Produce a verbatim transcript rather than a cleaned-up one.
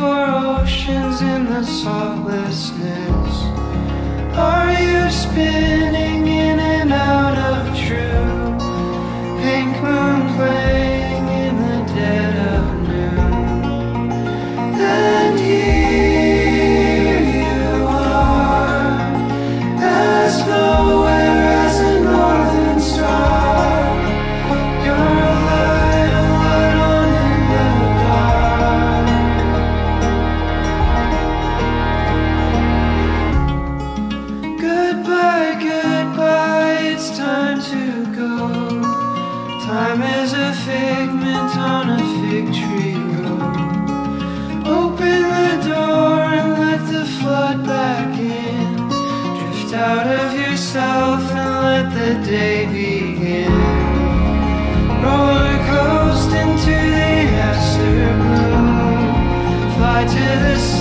for oceans in the saltlessness? Are you spinning in and out of true? Pink moon playing in the dead of noon. And here you are, as nowhere as a northern star. Time is a figment on a fig tree road. Open the door and let the flood back in. Drift out of yourself and let the day begin. Roller coast into the afterglow. Fly to the sun.